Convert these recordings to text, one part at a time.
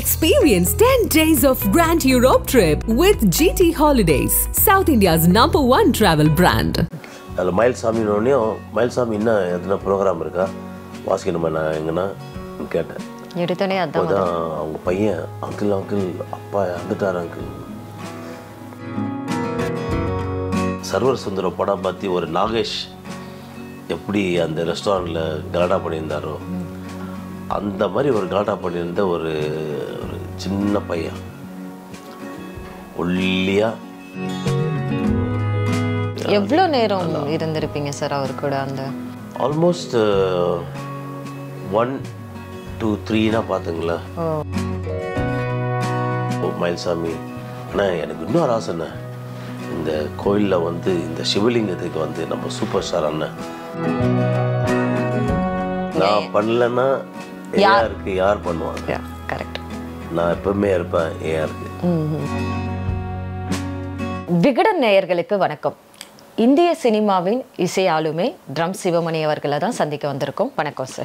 Experience 10 days of Grand Europe trip with GT Holidays, South India's #1 travel brand. Hello, Mayilsamy. Mayilsamy, na program mereka, waskinu mana engana, kat. Yuri tu ni ada. Oda, aku payah, uncle, apa ya, antar uncle. Server sundero pada bati orang Nagesh, seperti anda restoran le galada panin daro. அந்த மாதிரி ஒரு காடா பண்ணிருந்த ஒரு சின்ன பையன் ஒல்லியா எவ்ளோ நேரம் இருந்திருப்பீங்க சார் அவர் கூட அந்த ஆல்மோஸ்ட் 1 2 3 னா பாத்தீங்களா ஓ மைல்சாமி நான் எனக்கு இன்னொரு ஆசைனா இந்த கோயில்ல வந்து இந்த சிவலிங்கத்துக்கு வந்து நம்ம சூப்பர் ஸ்டார் அண்ணன் நான் பண்ணலனா A.R. के A.R. बनवाओ। या, correct। ना अपन में यार पां A.R. के। बिगड़न नयर गले पे बनकम। इंडिया सिनेमा में इसे आलू में ड्रम सिवमनी यार गला था संधिक अंदर कोम बनकों से।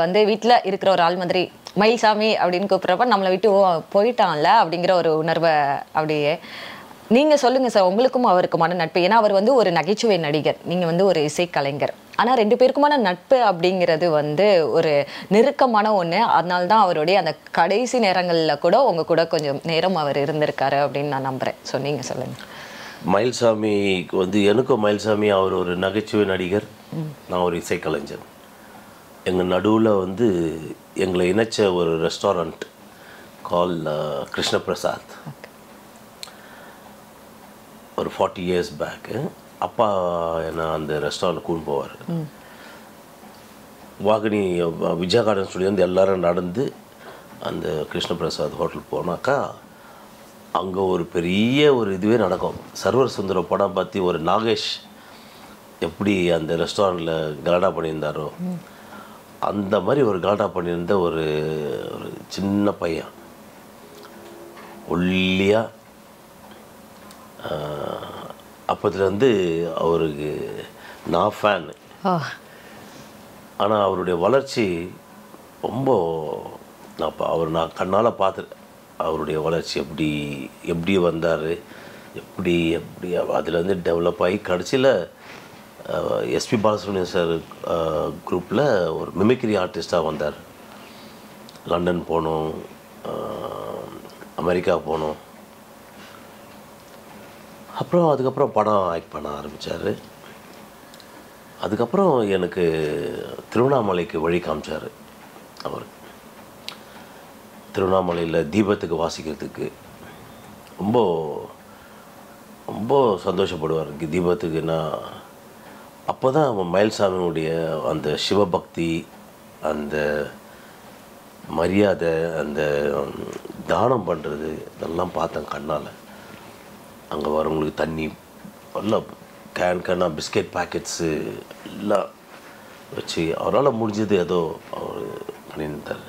वंदे कुछ वार्ता Mayilsamy அப்படினு கூப்பிறப்ப நம்மள விட்டு போய்ட்டான்ல அப்படிங்கற ஒரு உணர்வு அப்படியே நீங்க சொல்லுங்க சார் உங்களுக்கும் அவருக்குமான நட்பு ஏனா அவர் வந்து ஒரு நகைச்சுவை நடிகர் நீங்க வந்து ஒரு இசை கலைஞர் ஆனா ரெண்டு பேருக்குமான நட்பு அப்படிங்கிறது வந்து ஒரு நெருக்கமான ஒண்ணு அதனால தான் அவரோட அந்த கடைசி நேரங்கள்ல கூட உங்க கூட கொஞ்சம் நேரம் அவர் இருந்திருக்காரு அப்படின நான் நம்பறேன் சோ நீங்க சொல்லுங்க Mayilsamy வந்து எனக்கு Mayilsamy அவர் ஒரு நகைச்சுவை நடிகர் நான் ஒரு இசை கலைஞர் எங்க நடுவுல வந்து எங்களை இணைச்ச ஒரு ரெஸ்டாரன்ட் கால் கிருஷ்ண பிரசாத் ஒரு 40 இயர்ஸ் பேக் அப்பா என்ன அந்த ரெஸ்டாரன்ட் கூட்டி போவார் வாகனி விஜயா கார்டன் ஸ்டுடியோ வந்து எல்லாரும் நடந்து அந்த கிருஷ்ண பிரசாத் ஹோட்டல் போனாக்கா அங்க ஒரு பெரிய ஒரு இதுவே நடக்கும் சர்வர் சுந்தர படம் பத்தி ஒரு நாகேஷ் எப்படி அந்த ரெஸ்டாரன்ட்ல கலடா பண்ணியிருந்தாரோ அந்த மாதிரி ஒரு காடா பண்ணிருந்த ஒரு சின்ன பையன் ஒல்லியா அப்பத்துல இருந்து அவருக்கு நான் ஃபேன் ஆனா அவருடைய வளர்ச்சி ரொம்ப நான் கண்ணால பார்த்திருக்கேன் அவருடைய வளர்ச்சி எப்படி வந்தாரு எப்படி அதுல இருந்து டெவலப் ஆகி கடைசில SP Balasubramanian sir group la or mimicry artist ah vandar London ponum America ponum appo adukapra padam act panna aarambicharu adukapra enakku Thirunamalaiku veli kaamicharu avaru Thirunamalaiila deepathukku vaasikiradhukku romba romba sandoshappaduvar deepathukku na அப்பதான் Mayilsamy உடைய அந்த சிவபக்தி அந்த மரியாதை அந்த தானம் பண்றது இதெல்லாம் பார்த்தேன் கண்ணால அங்க வரவங்களுக்கு தண்ணி எல்லாம் கேன் பிஸ்கட் பாக்கெட்ஸ் எல்லாம் வச்சு அவரால முடிஞ்சது ஏதோ பண்ணிட்டார்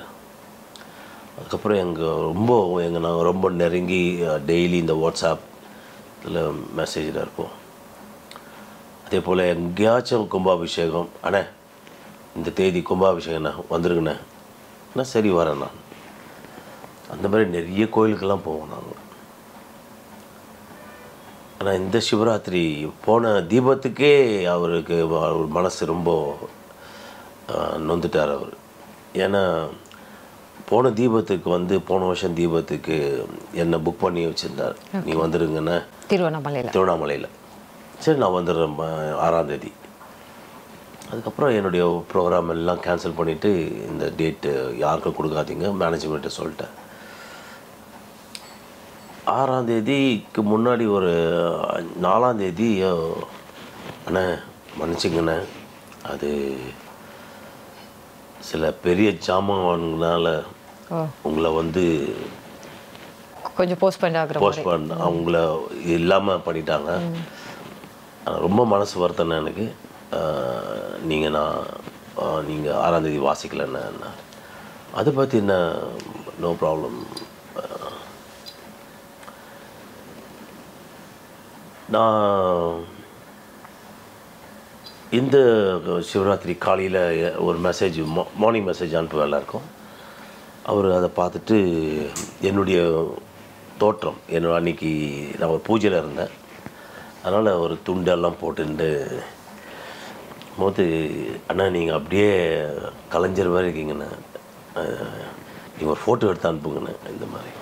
அதுக்கப்புறம் நாங்க ரொம்ப நெருங்கி டெய்லி இந்த வாட்ஸ்அப்ல மெசேஜ்ல இருப்போம் அதே போல எங்கேயாச்சும் கும்பாபிஷேகம் அண்ணே இந்த தேதி கும்பாபிஷேகம்ண்ணா வந்துருங்கண்ணே நான் சரி வரேன் நான் அந்த மாதிரி நிறைய கோயிலுக்கெல்லாம் போவோம் நாங்கள் ஆனால் இந்த சிவராத்திரி போன தீபத்துக்கே அவருக்கு மனசு ரொம்ப நொந்துட்டார் அவர் ஏன்னா போன தீபத்துக்கு வந்து போன வருஷம் தீபத்துக்கு என்னை புக் பண்ணி வச்சுருந்தார் நீ வந்துருங்கண்ணே திருவண்ணாமலையில் சரி நான் வந்துடுறேன் 6ஆம் தேதி அதுக்கப்புறம் என்னுடைய ப்ரோக்ராம் எல்லாம் கேன்சல் பண்ணிவிட்டு இந்த டேட்டு யாருக்கும் கொடுக்காதீங்க மேனேஜ்மெண்ட்டை சொல்லிட்டேன் 6ஆம் தேதிக்கு முன்னாடி ஒரு 4ஆம் தேதி அண்ணே மன்னிச்சிங்கண்ணே அது சில பெரிய ஜாமான்களால் உங்களை வந்து கொஞ்சம் போஸ்ட் பண்ணாங்க போஸ்ட் பண்ண அவங்கள இல்லாம பண்ணிட்டாங்க ரொம்ப மனசு வருத்தம் எனக்கு நீங்க நான் நீங்க 6 தேதி வாசிக்கலன்னா அது பத்தி என்ன நோ ப்ராப்ளம் நான் இந்த சிவராத்திரி காலையில ஒரு மெசேஜ் மார்னிங் மெசேஜ் அனுப்ப எல்லாருக்கும் அவர் அத பார்த்துட்டு என்னுடைய தோற்றம் என்ன அன்னைக்கு நான் ஒரு பூஜையில இருந்தேன் அதனால ஒரு துண்டெல்லாம் போட்டுட்டு மோதி அண்ணா நீங்க அப்படியே கலைஞர் மாதிரி இருக்கீங்கண்ணா நீங்க ஒரு போட்டோ எடுத்து அனுப்புங்கண்ணா இந்த மாதிரி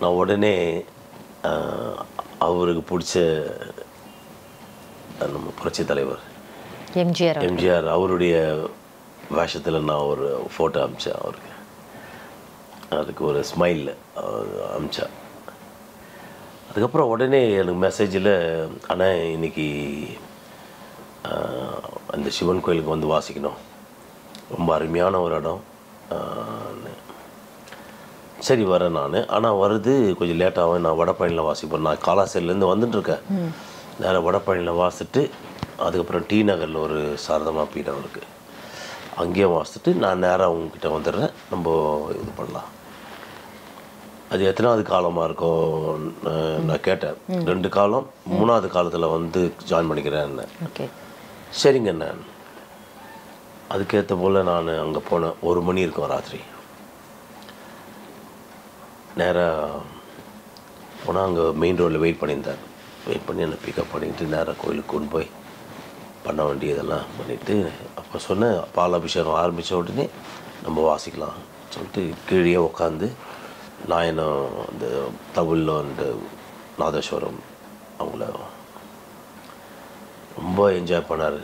நான் உடனே அவருக்கு பிடிச்ச நம்ம புரட்சி தலைவர் எம்ஜிஆர் அவருடைய வாஷத்துல நான் ஒரு போட்டோ அனுப்பிச்சேன் அவருக்கு அதுக்கு ஒரு ஸ்மைல் அனுப்பிச்சேன் அதுக்கப்புறம் உடனே எனக்கு மெசேஜில் ஆனால் இன்னைக்கு அந்த சிவன் கோயிலுக்கு வந்து வாசிக்கணும் ரொம்ப அருமையான ஒரு இடம் சரி வரேன் நான் ஆனால் வருது கொஞ்சம் லேட்டாகவும் நான் வடபழனியில் வாசிப்பேன் நான் காலாசேரிலேருந்து வந்துட்டுருக்கேன் நேராக வடபழனியில் வாசிட்டு அதுக்கப்புறம் டி நகரில் ஒரு சாரதமா பீடம் இருக்குது அங்கேயே வாசிட்டு நான் நேராக அவங்கக்கிட்ட வந்துடுறேன் நம்ம இது பண்ணலாம் அது எத்தனாவது காலமாக இருக்கும் நான் கேட்டேன் 2 காலம் 3வது காலத்தில் வந்து ஜாயின் பண்ணிக்கிறேன் என்ன ஓகே சரிங்க நான் அதுக்கேற்ற போல் நான் அங்கே போனேன் 1 மணி இருக்கும் ராத்திரி நேராக போனால் அங்கே மெயின் ரோடில் வெயிட் பண்ணியிருந்தேன் வெயிட் பண்ணி என்னை பிக்கப் பண்ணிட்டு நேராக கோயிலுக்கு கொண்டு போய் பண்ண வேண்டியதெல்லாம் பண்ணிவிட்டு அப்போ சொன்னேன் பால் அபிஷேகம் ஆரம்பித்த உடனே நம்ம வாசிக்கலாம் சொல்லிட்டு கீழே உட்காந்து நான் என்ன அந்த தமிழில் வந்து நாதஸ்வரம் அவங்கள ரொம்ப என்ஜாய் பண்ணார்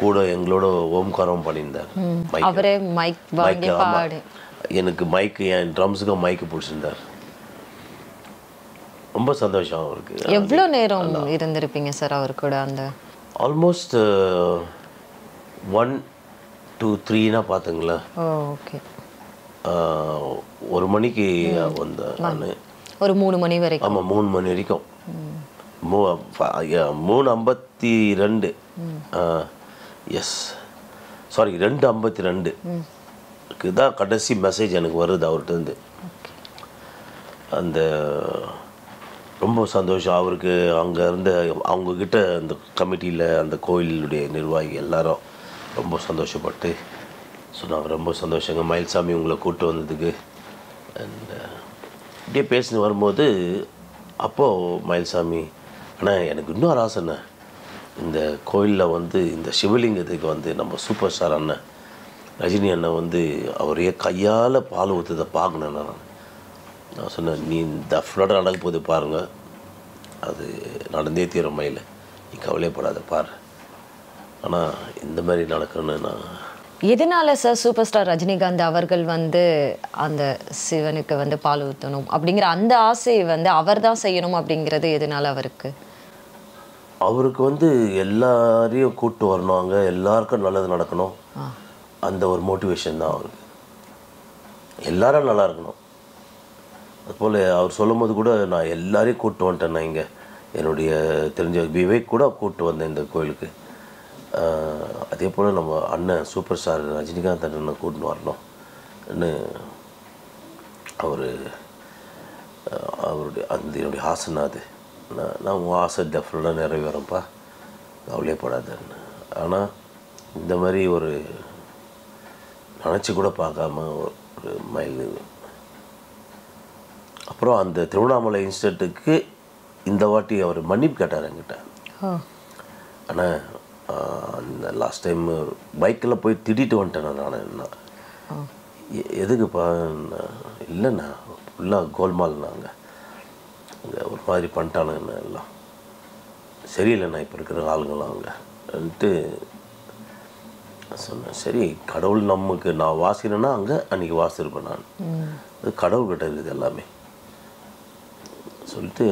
கூட எங்களோட ஓம்காரம் பண்ணியிருந்தார் அவரே மைக் வாங்கி எனக்கு மைக்கு என் ட்ரம்ஸுக்கு மைக்கு பிடிச்சிருந்தார் ரொம்ப சந்தோஷம் அவருக்கு எவ்வளோ நேரம் இருந்திருப்பீங்க சார் அவர் கூட அந்த ஆல்மோஸ்ட் 1 to 3னா பார்த்துங்களா ஓகே 1 மணிக்கு வந்தேன் நான் ஒரு 3 மணி வரைக்கும் ஆமாம் 3 மணி வரைக்கும் 3:52 எஸ் சாரி 2:52க்கு தான் கடைசி மெசேஜ் எனக்கு வருது அவர்கிட்டருந்து அந்த ரொம்ப சந்தோஷம் அவருக்கு அங்கே இருந்த அவங்கக்கிட்ட அந்த கமிட்டியில் அந்த கோயிலுடைய நிர்வாகி எல்லாரும் ரொம்ப சந்தோஷப்பட்டு ஸோ நான் ரொம்ப சந்தோஷங்க மயில்சாமி உங்களை கூப்பிட்டு வந்ததுக்கு அண்ட் இப்படியே பேசின்னு வரும்போது அப்போது மயில்சாமி ஆனால் எனக்கு இன்னொரு ஆசைண்ணே இந்த கோயிலில் வந்து இந்த சிவலிங்கத்துக்கு வந்து நம்ம சூப்பர் ஸ்டார் அண்ணன் ரஜினி அண்ணன் வந்து அவரையே கையால் பால் ஊற்றுதை பார்க்கணுண்ணா நான் சொன்னேன் நீ இந்த ஃபுல்லாக நடக்க போது பாருங்கள் அது நடந்தே தீரும் மயில் நீ கவலையப்படாத பாரு ஆனால் இந்த மாதிரி நடக்கணும்னு நான் எதனால சார் சூப்பர் ஸ்டார் ரஜினிகாந்த் அவர்கள் வந்து அந்த சிவனுக்கு வந்து பால் ஊற்றணும் அப்படிங்கிற அந்த ஆசை வந்து அவர் தான் செய்யணும் அப்படிங்கிறது எதனால அவருக்கு அவருக்கு வந்து எல்லாரையும் கூப்பிட்டு வரணும் அங்கே எல்லாருக்கும் நல்லது நடக்கணும் அந்த ஒரு மோட்டிவேஷன் தான் அவருக்கு எல்லாரும் நல்லா இருக்கணும் அதுபோல் அவர் சொல்லும் போது கூட நான் எல்லாரையும் கூப்பிட்டு வந்துட்டேன் நான் இங்கே என்னுடைய தெரிஞ்ச விவேக் கூட கூப்பிட்டு வந்தேன் இந்த கோயிலுக்கு அதே போல் நம்ம அண்ணன் சூப்பர் ஸ்டார் ரஜினிகாந்த் அண்ணனை கூட்டின்னு வரணும்னு அவர் அவருடைய அந்த என்னுடைய ஆசைனா அது நான் உங்கள் ஆசை டெஃபனட்டாக நிறைவேறப்பா கவலையே படாதேன்னு ஆனால் இந்த மாதிரி ஒரு நினச்சி கூட பார்க்காம ஒரு மயில் அப்புறம் அந்த திருவண்ணாமலை இன்ஸ்டன்ட்டுக்கு இந்த வாட்டி அவர் மன்னிப்பு கேட்டார் என்கிட்ட ஆனால் அந்த லாஸ்ட் டைம் பைக்கில் போய் திட்டிட்டு வந்துட்டேன் நான் என்ன எதுக்குப்பா இல்லைண்ணா ஃபுல்லாக கோல்மால்ண்ணா அங்கே அங்கே ஒரு மாதிரி பண்ணிட்டானுங்கண்ணா எல்லாம் சரியில்லைண்ணா இப்போ இருக்கிற ஆளுங்களாம் அங்கேன்ட்டு சொன்னேன் சரி கடவுள் நமக்கு நான் வாசினேன்னா அங்கே அன்றைக்கி வாசிருப்பேன் நான் அது கடவுள்கிட்ட இருக்குது எல்லாமே சொல்லிட்டு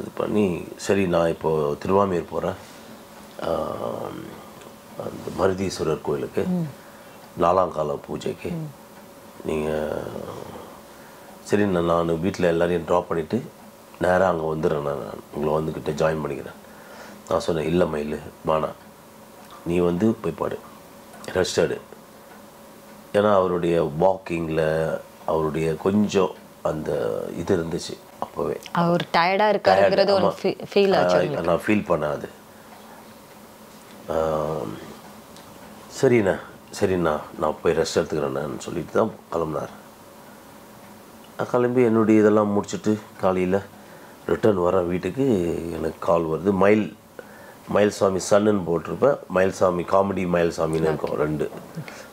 இது பண்ணி சரி நான் இப்போது திருவாமீர் போகிறேன் அந்த மருதீஸ்வரர் கோயிலுக்கு 4ஆம் கால பூஜைக்கு நீங்கள் சரி நான் வீட்டில் எல்லாரையும் ட்ராப் பண்ணிவிட்டு நேராக அங்கே வந்துடுறேன், நான் உங்களை வந்துக்கிட்ட ஜாயின் பண்ணிக்கிறேன். நான் சொன்னேன், இல்லை மயில் பானா நீ வந்து போய் பாடு, ரெஸ்டாடு. ஏன்னா அவருடைய வாக்கிங்கில் அவருடைய கொஞ்சம் அந்த இது இருந்துச்சு. அப்போவே அவர் டயர்டாக இருக்காருங்கிறது ஒரு ஃபீல் ஆச்சு, நான் ஃபீல் பண்ணேன். அது சரிண்ணா சரிண்ணா நான் போய் ரெஸ்ட் எடுத்துக்கிறேன்னு சொல்லிட்டு தான் கிளம்புனார். கிளம்பி என்னுடைய இதெல்லாம் முடிச்சுட்டு காலையில் ரிட்டர்ன் வரேன் வீட்டுக்கு. எனக்கு கால் வருது, மயில்சாமி சன்னுன்னு போட்டிருப்பேன், மயில்சாமி காமெடி மயில்சாமின்னு இருக்கும் ரெண்டு.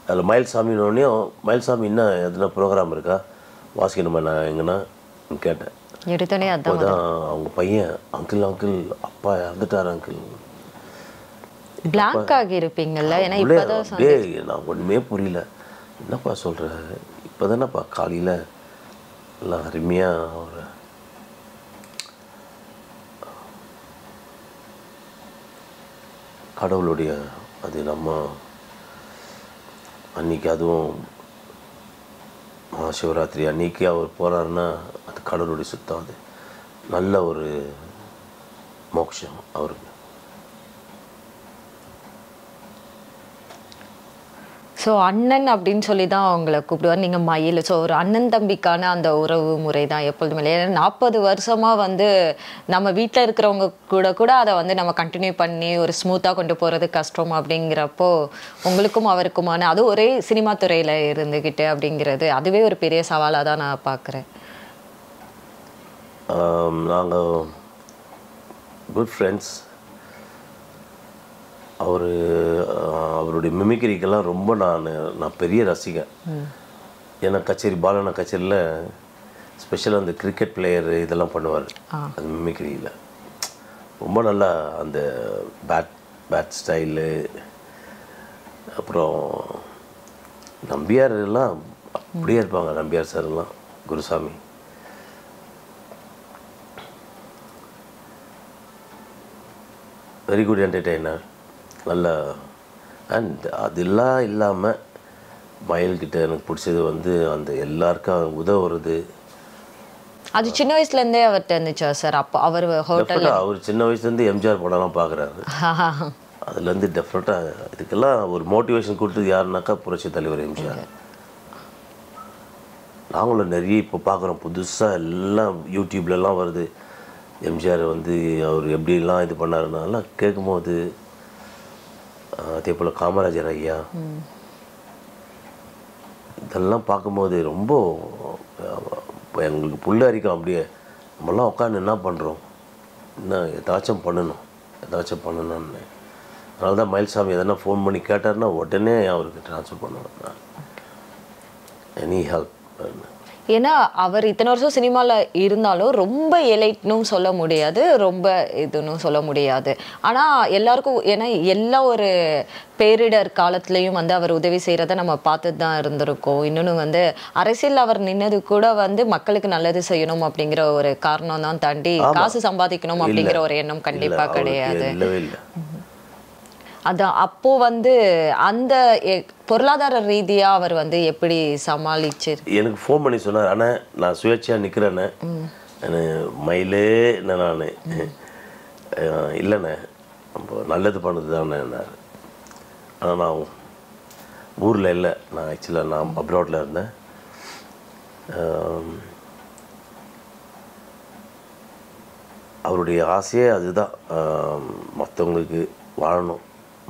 அதில் மயில்சாமின்னொடனே மயில்சாமி என்ன எதுனா ப்ரோக்ராம் இருக்கா வாசிக்கணுமா நான் எங்கன்னா கேட்டேன். அப்போ தான் அவங்க பையன், அங்கிள் அங்கிள் அப்பா இறந்துட்டார் அங்கிள். நான் ஒன்றுமே புரியல, என்னப்பா சொல்கிற இப்போ தானேப்பா காலையில் எல்லாம் அருமையாக ஒரு கடவுளுடைய அது நம்ம அன்றைக்கி அதுவும் மகாசிவராத்திரி அன்றைக்கி அவர் போகிறாருன்னா அது கடவுளுடைய சுத்தம், அது நல்ல ஒரு மோட்சம் அவருக்கு. ஸோ அண்ணன் அப்படின்னு சொல்லி தான் அவங்கள கூப்பிடுவார். நீங்கள் மயில், ஸோ ஒரு அண்ணன் தம்பிக்கான அந்த உறவு முறை தான் எப்பொழுதுமே. ஏன்னா 40 வருஷமாக வந்து நம்ம வீட்டில் இருக்கிறவங்க கூட அதை வந்து நம்ம கண்டினியூ பண்ணி ஒரு ஸ்மூத்தாக கொண்டு போகிறது கஷ்டம். அப்படிங்கிறப்போ உங்களுக்கும் அவருக்குமான அது ஒரே சினிமா துறையில் இருந்துக்கிட்டு அப்படிங்கிறது அதுவே ஒரு பெரிய சவாலாக தான் நான் பார்க்குறேன். நாங்கள் குட் ஃப்ரெண்ட்ஸ். அவருடைய மிமிக்ரிக்கெல்லாம் ரொம்ப நான் பெரிய ரசிகன். ஏன்னா கச்சேரி பாலன கச்சேரியில் ஸ்பெஷலாக அந்த கிரிக்கெட் பிளேயரு இதெல்லாம் பண்ணுவார். அது மிமிக்ரியில் ரொம்ப நல்லா அந்த பேட் ஸ்டைலு, அப்புறம் நம்பியார் எல்லாம் அப்படியே இருப்பாங்க. நம்பியார் சார்லாம் குருசாமி வெரி குட் என்டர்டெய்னர் நல்ல. அண்ட் அதெல்லாம் இல்லாமல் மயில்கிட்ட எனக்கு பிடிச்சது வந்து அந்த எல்லாருக்கும் உதவுறது. அது சின்ன வயசுலேருந்தே அவர்கிட்ட இருந்துச்சா சார்? அப்போ அவர் ஹோட்டலில் அவர் சின்ன வயசுலேருந்து எம்ஜிஆர் படம்லாம் பார்க்குறாரு, அதுலேருந்து டெஃபரெண்ட்டாக இதுக்கெல்லாம் ஒரு மோட்டிவேஷன் கொடுத்தது யாருனாக்கா புரட்சி தலைவர் எம்ஜிஆர். நாங்களும் நிறைய இப்போ பார்க்குறோம் புதுசாக, எல்லாம் யூடியூப்லலாம் வருது எம்ஜிஆர் வந்து அவர் எப்படிலாம் இது பண்ணாருனாலாம் கேட்கும்போது. அதே போல் காமராஜர் ஐயா இதெல்லாம் பார்க்கும்போது ரொம்ப எங்களுக்கு புள்ள அரிக்கும் அப்படியே. நம்மளாம் உட்காந்து என்ன பண்ணுறோம், என்ன எதாச்சும் பண்ணணும்னு. அதனால தான் மயில்சாமி எதனா ஃபோன் பண்ணி கேட்டார்னா உடனே அவருக்கு ட்ரான்ஸ்ஃபர் பண்ணுவேன், எனி ஹெல்ப். ஏன்னா அவர் இத்தனை வருஷம் சினிமாவில் இருந்தாலும் ரொம்ப எலைட்னும் சொல்ல முடியாது, ரொம்ப இதுன்னு சொல்ல முடியாது. ஆனால் எல்லாருக்கும் ஏன்னா எல்லா ஒரு பேரிடர் காலத்துலேயும் வந்து அவர் உதவி செய்கிறத நம்ம பார்த்துட்டு தான் இருந்திருக்கோம். இன்னொன்று வந்து அரசியல் அவர் நின்னது கூட வந்து மக்களுக்கு நல்லது செய்யணும் அப்படிங்கிற ஒரு காரணம் தான் தாண்டி காசு சம்பாதிக்கணும் அப்படிங்கிற ஒரு எண்ணம் கண்டிப்பாக கிடையாது. அதான் அப்போது வந்து அந்த பொருளாதார ரீதியாக அவர் வந்து எப்படி சமாளிச்சு எனக்கு ஃபோன் பண்ணி சொன்னார். ஆனால் நான் சுயேட்சையாக நிற்கிறேண்ணே, மயிலே நான் இல்லைண்ணே நம்ம நல்லது பண்ணுறது தானே. ஆனால் நான் ஊரில் இல்லை, நான் ஆக்சுவலாக நான் அப்ராட்டில் இருந்தேன். அவருடைய ஆசையே அதுதான், மற்றவங்களுக்கு வாழணும்,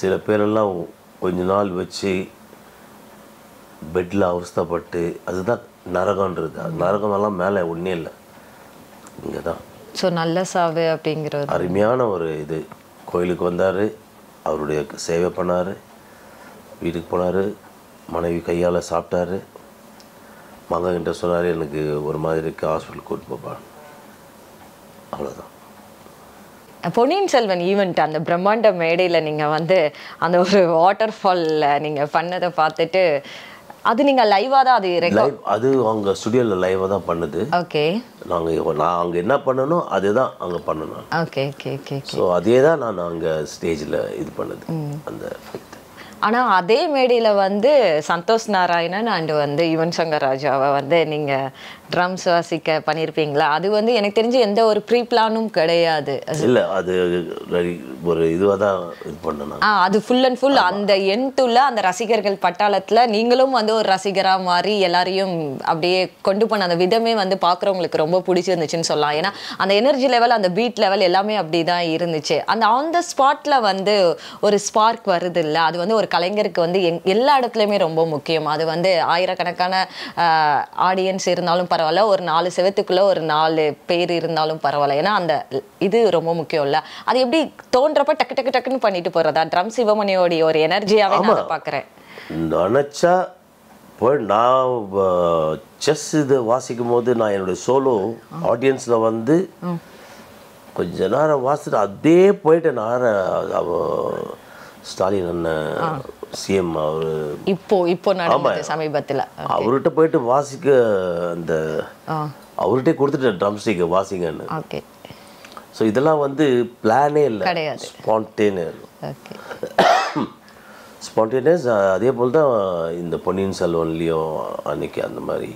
சில பேரெல்லாம் கொஞ்ச நாள் வச்சு பெட்டில் அவஸ்தப்பட்டு அதுதான் நரகன்றது. அது நரகமெல்லாம் மேலே ஒன்றே இல்லை, இங்கே தான். ஸோ நல்ல சாவு அப்படிங்கிறது அருமையான ஒரு இது. கோயிலுக்கு வந்தார், அவருடைய சேவை பண்ணார், வீட்டுக்கு போனார், மனைவி கையால் சாப்பிட்டாரு, மகன்கிட்ட சொன்னார், எனக்கு ஒரு மாதிரி இருக்குது, ஹாஸ்பிட்டலுக்கு கூட்டு போப்பா. அவ்வளோதான். பொன்னியின் செல்வன் ஈவெண்ட் அந்த பிரம்மாண்ட மேடையில் நீங்கள் வந்து அந்த ஒரு வாட்டர் ஃபாலில் நீங்கள் பண்ணதை பார்த்துட்டு அது நீங்கள் லைவாக தான் அது லைவ் அது அவங்க ஸ்டுடியோவில் லைவாக தான் பண்ணுது. ஓகே, நாங்கள் நான் அங்கே என்ன பண்ணணும் அதே தான் அங்கே பண்ணணும். Okay okay okay. ஸோ அதே தான் நான் அங்கே ஸ்டேஜில் இது பண்ணுது அந்த எஃபெக்ட். ஆனால் அதே மேடையில் வந்து சந்தோஷ் நாராயணன் அண்டு வந்து யுவன் சங்கர் ராஜாவை வந்து நீங்கள் ட்ரம்ஸ் வாசிக்க பண்ணியிருப்பீங்களா? அது வந்து எனக்கு தெரிஞ்சு எந்த ஒரு ப்ரீ பிளானும் கிடையாது. இல்லை, அது ஒரு இதுவாக தான் இது பண்ணணும். அது ஃபுல் அண்ட் ஃபுல் அந்த எண்ட்டுள்ள அந்த ரசிகர்கள் பட்டாளத்தில் நீங்களும் வந்து ஒரு ரசிகராக மாறி எல்லாரையும் அப்படியே கொண்டு போன அந்த விதமே வந்து பார்க்குறவங்களுக்கு ரொம்ப பிடிச்சிருந்துச்சுன்னு சொல்லலாம். ஏன்னா அந்த எனர்ஜி லெவல், அந்த பீட் லெவல் எல்லாமே அப்படி தான் இருந்துச்சு. அந்த ஆன் த ஸ்பாட்டில் வந்து ஒரு ஸ்பார்க் வருது இல்லை, அது வந்து ஒரு கலைஞருக்கு வந்து எல்லா இடத்துலையுமே ரொம்ப முக்கியம். அது வந்து ஆயிரக்கணக்கான ஆடியன்ஸ் இருந்தாலும் பரவாயில்ல, ஒரு 4 செவத்துக்குள்ளே ஒரு 4 பேர் இருந்தாலும் பரவாயில்ல, ஏன்னா அந்த இது ரொம்ப முக்கியம் இல்லை. அது எப்படி தோன்றப்ப டக்கு டக்கு டக்குன்னு பண்ணிட்டு போகிறதா? ட்ரம் சிவமணியோடைய ஒரு எனர்ஜியாகவே நான் பார்க்குறேன். நினச்சா போய் நான் செஸ் இதை வாசிக்கும் போது நான் என்னுடைய சோலோ ஆடியன்ஸில் வந்து கொஞ்ச நேரம் வாசிட்டு அதே போயிட்டு நேரம் ஸ்டாலின் அண்ணன் சிஎம் அவரு இப்போ சமீபத்தில் அவர்கிட்ட போயிட்டு வாசிக்க அந்த அவர்கிட்டே கொடுத்துட்டு ட்ரம் ஸ்டிக்கை வாசிங்கன்னு. ஓகே, ஸோ இதெல்லாம் வந்து பிளானே இல்லை, கிடையாது, ஸ்பான்டேனியஸ். Okay, spontaneous. அதே போல் தான் இந்த பொன்னியின் செல்வன்லேயும் அன்னைக்கு அந்த மாதிரி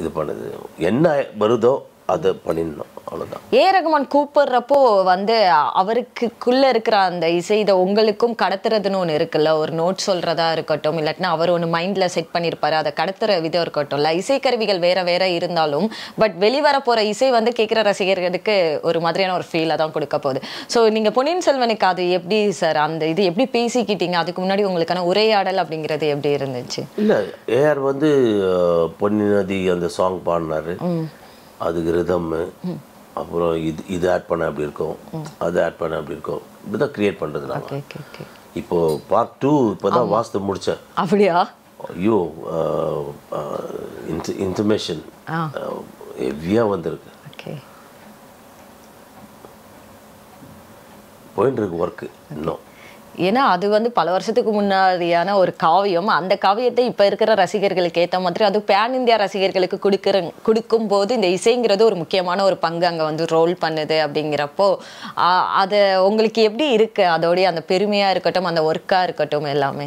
இது பண்ணுது. என்ன வருதோ அதை பண்ணிடணும், அவ்வளோதான். ஏஆர் ரஹ்மான் கூப்பிடுறப்போ வந்து அவருக்குள்ளே இருக்கிற அந்த இசை இதை உங்களுக்கும் கடத்துறதுன்னு ஒன்று இருக்குல்ல, ஒரு நோட் சொல்கிறதா இருக்கட்டும், இல்லாட்டினா அவர் ஒன்று மைண்டில் செட் பண்ணியிருப்பாரு, அதை கடத்துகிற விதம் இருக்கட்டும்ல. இசைக்கருவிகள் வேறு வேறு இருந்தாலும் பட் வெளிவர போகிற இசை வந்து கேட்குற ரசிகர்களுக்கு ஒரு மாதிரியான ஒரு ஃபீலை தான் கொடுக்க போகுது. ஸோ நீங்கள் பொன்னியின் செல்வனுக்கு அது எப்படி சார், அந்த இது எப்படி பேசிக்கிட்டீங்க? அதுக்கு முன்னாடி உங்களுக்கான உரையாடல் அப்படிங்கிறது எப்படி இருந்துச்சு? இல்லை, ஏஆர் வந்து பொன்னி நதி அந்த சாங் பாடினார், அதுக்கு ரிதம்மு, அப்புறம் இது இது ஆட் பண்ண அப்படி இருக்கும், அது ஆட் பண்ண அப்படி இருக்கும், இப்படிதான் கிரியேட் பண்ணுறது. நான் இப்போ பார்ட் 2 இப்போதான் வாஸ்து முடித்தேன். அப்படியா? ஐயோ, இன்ஃபர்மேஷன் ஹெவியாக வந்திருக்கு, போயிட்டு இருக்கு ஒர்க்கு இன்னும். ஏன்னா அது வந்து பல வருஷத்துக்கு முன்னாடியான ஒரு காவியம், அந்த காவியத்தை இப்போ இருக்கிற ரசிகர்களுக்கு ஏற்ற மாதிரி அது பேன் இந்தியா ரசிகர்களுக்கு கொடுக்கும்போது இந்த இசைங்கிறது ஒரு முக்கியமான ஒரு பங்கு அங்கே வந்து ரோல் பண்ணுது. அப்படிங்கிறப்போ அது உங்களுக்கு எப்படி இருக்குது? அதோடைய அந்த பெருமையாக இருக்கட்டும், அந்த ஒர்க்காக இருக்கட்டும், எல்லாமே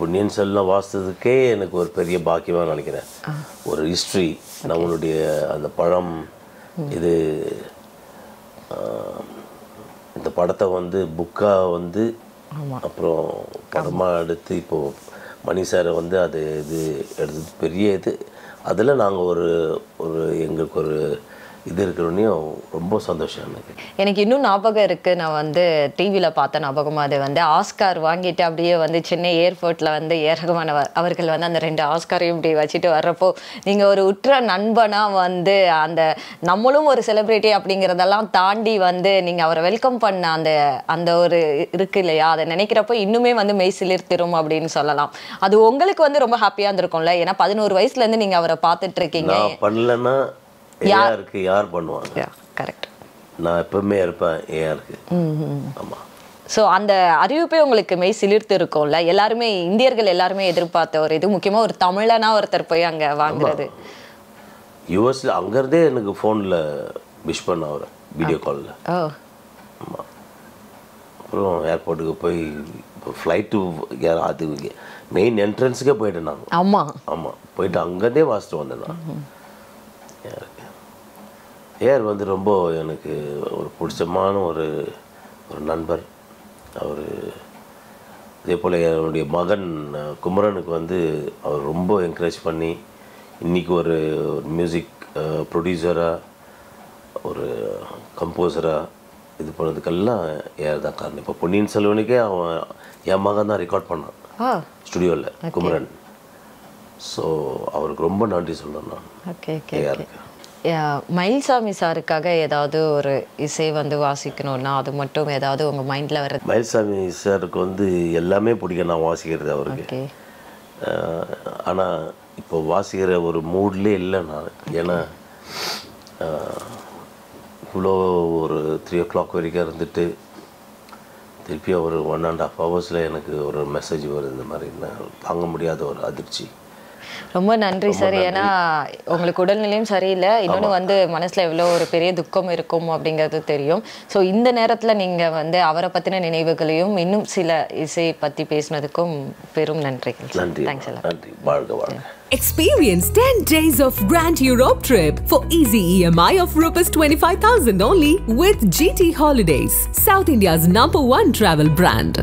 பொன்னியின் செல்வன் வாசித்ததுக்கே எனக்கு ஒரு பெரிய பாக்கியமாக நினைக்கிறேன். ஒரு ஹிஸ்ட்ரி, நம்மளுடைய அந்த பழம், இது இந்த படத்தை வந்து புக்காக வந்து அப்புறம் படமாக எடுத்து இப்போது மணி சாரை வந்து அது இது எடுத்தது பெரிய இது. அதில் நாங்கள் ஒரு ஒரு எங்களுக்கு ஒரு இது இருக்கிறோன்னையும் ரொம்ப சந்தோஷம். எனக்கு இன்னும் ஞாபகம் இருக்குது, நான் வந்து டிவியில் பார்த்த ஞாபகமாக அது வந்து ஆஸ்கார் வாங்கிட்டு அப்படியே வந்து சென்னை ஏர்போர்ட்டில் வந்து ஏஆர் ரஹ்மான் அவர்கள் வந்து அந்த 2 ஆஸ்காரையும் இப்படி வச்சுட்டு வர்றப்போ நீங்கள் ஒரு உற்ற நண்பனாக வந்து அந்த நம்மளும் ஒரு செலிப்ரிட்டி அப்படிங்கிறதெல்லாம் தாண்டி வந்து நீங்கள் அவரை வெல்கம் பண்ண அந்த அந்த ஒரு இருக்குது இல்லையா, அதை நினைக்கிறப்போ இன்னுமே வந்து மெய் சிலிர்த்திரும் அப்படின்னு சொல்லலாம். அது உங்களுக்கு வந்து ரொம்ப ஹாப்பியாக இருந்திருக்கும்ல, ஏன்னா 11 வயசுலேருந்து நீங்கள் அவரை பார்த்துட்டு இருக்கீங்க. பண்ணலன்னா ஏஆருக்கு யார் பண்ணுவாங்க? கரெக்ட், நான் எப்பவுமே இருப்பேன் ஏஆருக்கு. ஆமாம். ஸோ அந்த அறிவிப்பே உங்களுக்கு மெய் சிலிர்த்து இருக்கும்ல, எல்லாருமே இந்தியர்கள் எல்லாருமே எதிர்பார்த்த ஒரு இது, முக்கியமாக ஒரு தமிழனா ஒருத்தர் போய் அங்கே வாங்குறது. யூஎஸ்ல அங்கேருந்தே எனக்கு ஃபோனில் விஷ் பண்ண அவரை வீடியோ காலில். ஓ, ஆமாம். அப்புறம் ஏர்போர்ட்டுக்கு போய் இப்போ ஃப்ளைட்டு அது மெயின் என்ட்ரன்ஸுக்கே போயிட்டேன் நாங்கள். ஆமாம் ஆமாம், போயிட்டு அங்கேருந்தே வாசிட்டு வந்தேன் நான். ஏஆர் வந்து ரொம்ப எனக்கு ஒரு பிடிச்சமான ஒரு ஒரு நண்பர் அவர். அதே போல் என்னுடைய மகன் குமரனுக்கு வந்து அவர் ரொம்ப என்கரேஜ் பண்ணி இன்றைக்கி ஒரு மியூசிக் ப்ரொடியூசராக ஒரு கம்போசராக இது பண்ணுறதுக்கெல்லாம் ஏஆர் தான் காரணம். இப்போ பொன்னியின் செல்வனுக்கே அவன் என் மகன் தான் ரெக்கார்ட் பண்ணான் ஸ்டுடியோவில், குமரன். ஸோ அவருக்கு ரொம்ப நன்றி சொல்லணும் நான். Okay okay. ஏஆருக்கு மயில்சாமி சாருக்காக ஏதாவது ஒரு இசை வந்து வாசிக்கணும்னா அது மட்டும் ஏதாவது உங்கள் மைண்டில் வர்றது? மயில்சாமி சாருக்கு வந்து எல்லாமே பிடிக்கும் நான் வாசிக்கிறது அவருக்கு. ஆனால் இப்போ வாசிக்கிற ஒரு மூட்லே இல்லை நான். ஏன்னா இவ்வளோ ஒரு 3 o'clock வரைக்கும் இருந்துட்டு திருப்பி ஒரு 1.5 hours எனக்கு ஒரு மெசேஜ் வருது. இந்த மாதிரி தாங்க முடியாத ஒரு அதிர்ச்சி. ரொம்ப நன்றி சார். ஏன்னா உங்களுக்கு உடல்நிலையும் சரியில்லை, இன்னொன்று வந்து மனசில் எவ்வளோ ஒரு பெரிய துக்கம் இருக்கும் அப்படிங்கிறது தெரியும். ஸோ இந்த நேரத்தில் நீங்கள் வந்து அவரை பற்றின நினைவுகளையும் இன்னும் சில இசை பற்றி பேசினதுக்கும் பெரும் நன்றிகள். தேங்க்ஸ் எல்லாம். நன்றி. வாழ்க வாழ்க. Experience 10 days of Grand Europe trip for easy EMI of ₹25,000 only with GT Holidays, South India's #1 travel brand.